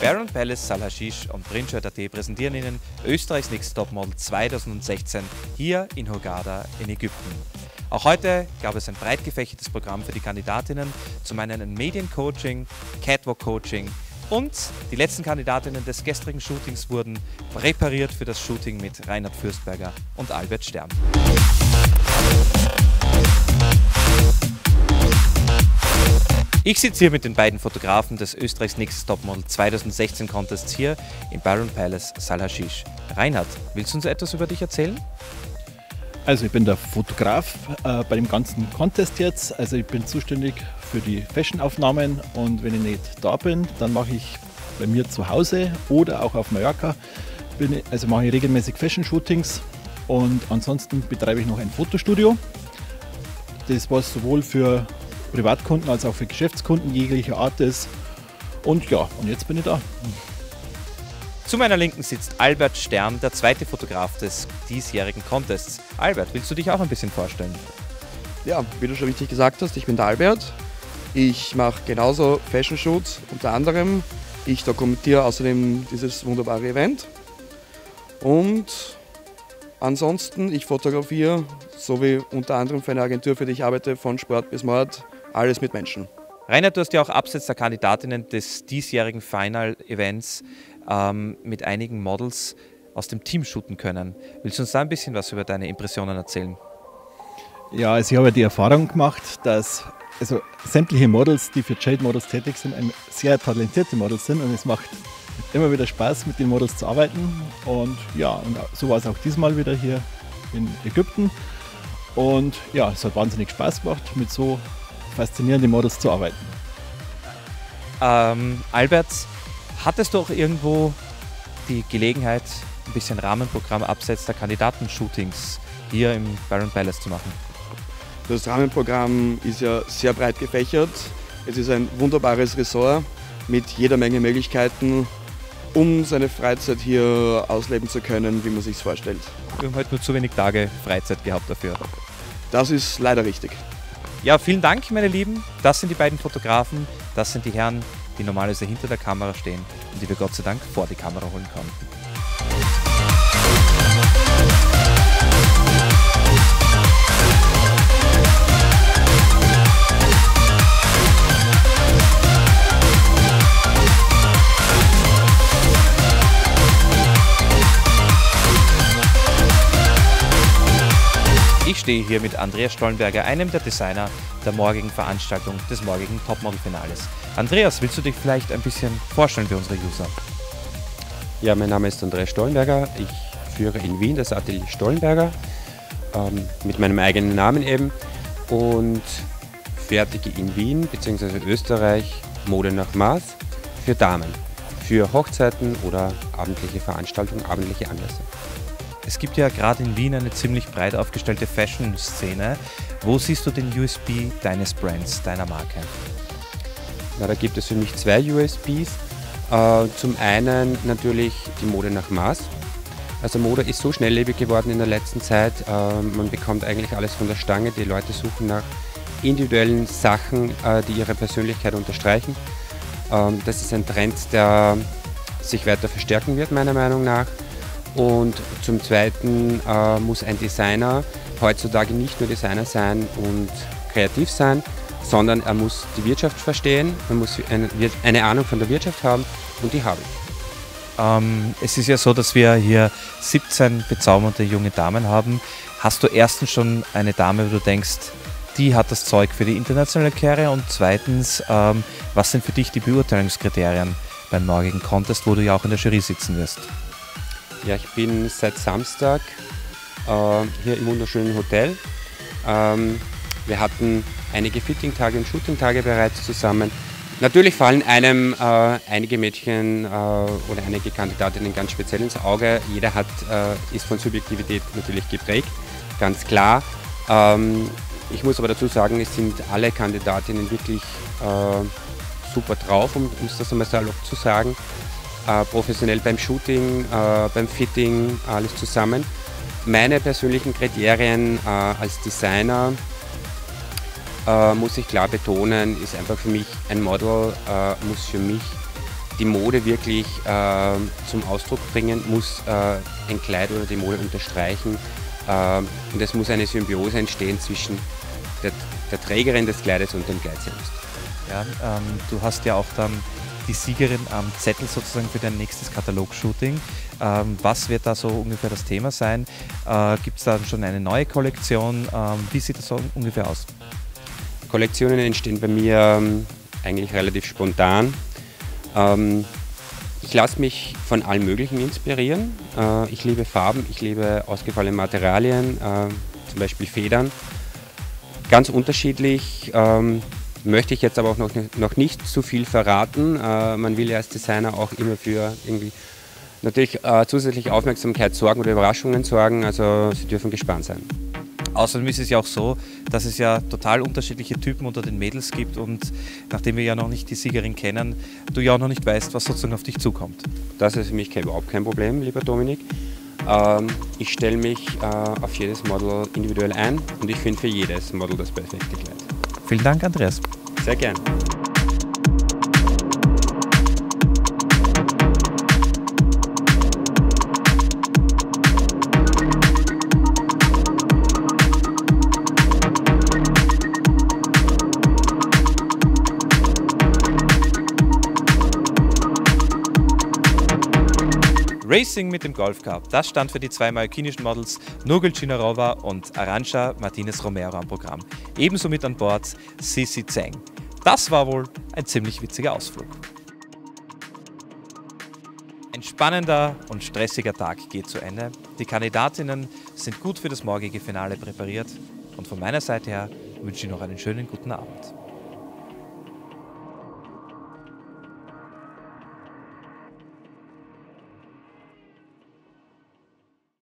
Baron Palace, Sahl Hasheesh und Printshirt.at präsentieren Ihnen Österreichs Next Top Model 2016 hier in Hurghada in Ägypten. Auch heute gab es ein breit gefächertes Programm für die Kandidatinnen, zum einen ein Mediencoaching, Catwalk-Coaching und die letzten Kandidatinnen des gestrigen Shootings wurden präpariert für das Shooting mit Reinhard Fürstberger und Albert Stern. Ich sitze hier mit den beiden Fotografen des Österreichs Next Top Model 2016 Contests hier im Baron Palace Sahl Hasheesh. Reinhard, willst du uns etwas über dich erzählen? Also ich bin der Fotograf bei dem ganzen Contest jetzt. Also ich bin zuständig für die Fashion-Aufnahmen und wenn ich nicht da bin, dann mache ich bei mir zu Hause oder auch auf Mallorca. Also mache ich regelmäßig Fashion-Shootings und ansonsten betreibe ich noch ein Fotostudio. Das war sowohl für Privatkunden als auch für Geschäftskunden jeglicher Art ist. Und ja, und jetzt bin ich da. Zu meiner Linken sitzt Albert Stern, der zweite Fotograf des diesjährigen Contests. Albert, willst du dich auch ein bisschen vorstellen? Ja, wie du schon richtig gesagt hast, ich bin der Albert. Ich mache genauso Fashion Shoots unter anderem. Ich dokumentiere außerdem dieses wunderbare Event. Und ansonsten, ich fotografiere, so wie unter anderem für eine Agentur, für die ich arbeite, von Sport bis Mord. Alles mit Menschen. Reinhard, du hast ja auch abseits der Kandidatinnen des diesjährigen Final-Events mit einigen Models aus dem Team shooten können. Willst du uns da ein bisschen was über deine Impressionen erzählen? Ja, also ich habe die Erfahrung gemacht, dass sämtliche Models, die für Jade Models tätig sind, sehr talentierte Models sind und es macht immer wieder Spaß, mit den Models zu arbeiten. Und ja, und so war es auch diesmal wieder hier in Ägypten. Und ja, es hat wahnsinnig Spaß gemacht, mit so faszinierende Models zu arbeiten. Albert, hattest du auch irgendwo die Gelegenheit, ein bisschen Rahmenprogramm abseits der Kandidatenshootings hier im Baron Palace zu machen? Das Rahmenprogramm ist ja sehr breit gefächert. Es ist ein wunderbares Ressort mit jeder Menge Möglichkeiten, um seine Freizeit hier ausleben zu können, wie man sich es vorstellt. Wir haben heute nur zu wenig Tage Freizeit gehabt dafür. Das ist leider richtig. Ja, vielen Dank, meine Lieben. Das sind die beiden Fotografen, das sind die Herren, die normalerweise hinter der Kamera stehen und die wir Gott sei Dank vor die Kamera holen konnten. Ich stehe hier mit Andreas Stollenberger, einem der Designer der morgigen Veranstaltung des morgigen Topmodel-Finales. Andreas, willst du dich vielleicht ein bisschen vorstellen für unsere User? Ja, mein Name ist Andreas Stollenberger. Ich führe in Wien das Atelier Stollenberger mit meinem eigenen Namen eben und fertige in Wien bzw. Österreich Mode nach Maß für Damen, für Hochzeiten oder abendliche Veranstaltungen, abendliche Anlässe. Es gibt ja gerade in Wien eine ziemlich breit aufgestellte Fashion-Szene. Wo siehst du den USP deines Brands, deiner Marke? Na, da gibt es für mich zwei USPs. Zum einen natürlich die Mode nach Maß. Also Mode ist so schnelllebig geworden in der letzten Zeit. Man bekommt eigentlich alles von der Stange. Die Leute suchen nach individuellen Sachen, die ihre Persönlichkeit unterstreichen. Das ist ein Trend, der sich weiter verstärken wird, meiner Meinung nach. Und zum Zweiten muss ein Designer heutzutage nicht nur Designer sein und kreativ sein, sondern er muss die Wirtschaft verstehen, man muss eine Ahnung von der Wirtschaft haben und die habe ich. Es ist ja so, dass wir hier 17 bezaubernde junge Damen haben. Hast du erstens schon eine Dame, wo du denkst, die hat das Zeug für die internationale Karriere und zweitens, was sind für dich die Beurteilungskriterien beim morgigen Contest, wo du ja auch in der Jury sitzen wirst? Ja, ich bin seit Samstag hier im wunderschönen Hotel. Wir hatten einige Fitting-Tage und Shooting-Tage bereits zusammen. Natürlich fallen einem einige Mädchen oder einige Kandidatinnen ganz speziell ins Auge. Jeder hat, ist von Subjektivität natürlich geprägt, ganz klar. Ich muss aber dazu sagen, es sind alle Kandidatinnen wirklich super drauf, um es das einmal salopp zu sagen. Professionell beim Shooting, beim Fitting, alles zusammen. Meine persönlichen Kriterien als Designer, muss ich klar betonen, ist einfach für mich ein Model, muss für mich die Mode wirklich zum Ausdruck bringen, muss ein Kleid oder die Mode unterstreichen und es muss eine Symbiose entstehen zwischen der Trägerin des Kleides und dem Kleid selbst. Ja, du hast ja auch dann die Siegerin am Zettel sozusagen für dein nächstes Katalog-Shooting. Was wird da so ungefähr das Thema sein? Gibt es da schon eine neue Kollektion? Wie sieht das so ungefähr aus? Kollektionen entstehen bei mir eigentlich relativ spontan. Ich lasse mich von allem Möglichen inspirieren. Ich liebe Farben, ich liebe ausgefallene Materialien, zum Beispiel Federn. Ganz unterschiedlich, möchte ich jetzt aber auch noch nicht zu viel verraten. Man will ja als Designer auch immer für irgendwie natürlich zusätzliche Aufmerksamkeit sorgen oder Überraschungen sorgen, also Sie dürfen gespannt sein. Außerdem ist es ja auch so, dass es ja total unterschiedliche Typen unter den Mädels gibt und nachdem wir ja noch nicht die Siegerin kennen, du ja auch noch nicht weißt, was sozusagen auf dich zukommt. Das ist für mich überhaupt kein Problem, lieber Dominik. Ich stelle mich auf jedes Model individuell ein und ich finde für jedes Model das perfekte Kleid. Vielen Dank, Andreas. Sehr gern. Racing mit dem Golf Cup, das stand für die zwei marokkanischen Models Nogel Cinarova und Arancha Martinez Romero am Programm. Ebenso mit an Bord Sissi Zeng. Das war wohl ein ziemlich witziger Ausflug. Ein spannender und stressiger Tag geht zu Ende. Die Kandidatinnen sind gut für das morgige Finale präpariert. Und von meiner Seite her wünsche ich noch einen schönen guten Abend.